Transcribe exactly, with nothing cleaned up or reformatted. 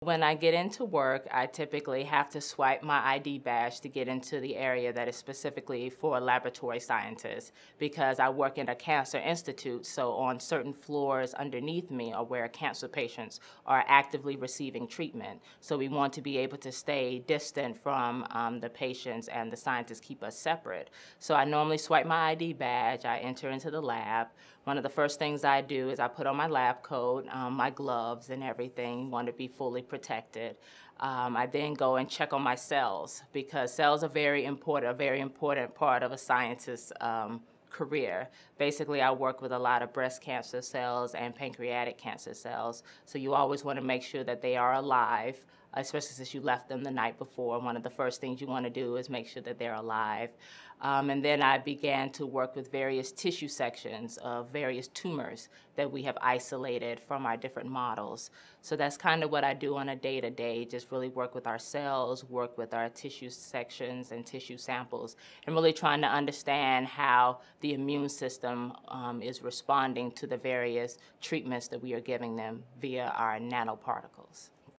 When I get into work, I typically have to swipe my I D badge to get into the area that is specifically for laboratory scientists, because I work in a cancer institute, so on certain floors underneath me are where cancer patients are actively receiving treatment. So we want to be able to stay distant from um, the patients, and the scientists keep us separate. So I normally swipe my I D badge, I enter into the lab. One of the first things I do is I put on my lab coat, um, my gloves and everything, want to be fully protected. Um, I then go and check on my cells, because cells are very important, a very important part of a scientist's um, career. Basically, I work with a lot of breast cancer cells and pancreatic cancer cells, so you always want to make sure that they are alive, especially since you left them the night before. One of the first things you want to do is make sure that they're alive. Um, and then I began to work with various tissue sections of various tumors that we have isolated from our different models. So that's kind of what I do on a day-to-day, just really work with our cells, work with our tissue sections and tissue samples, and really trying to understand how the immune system um, is responding to the various treatments that we are giving them via our nanoparticles.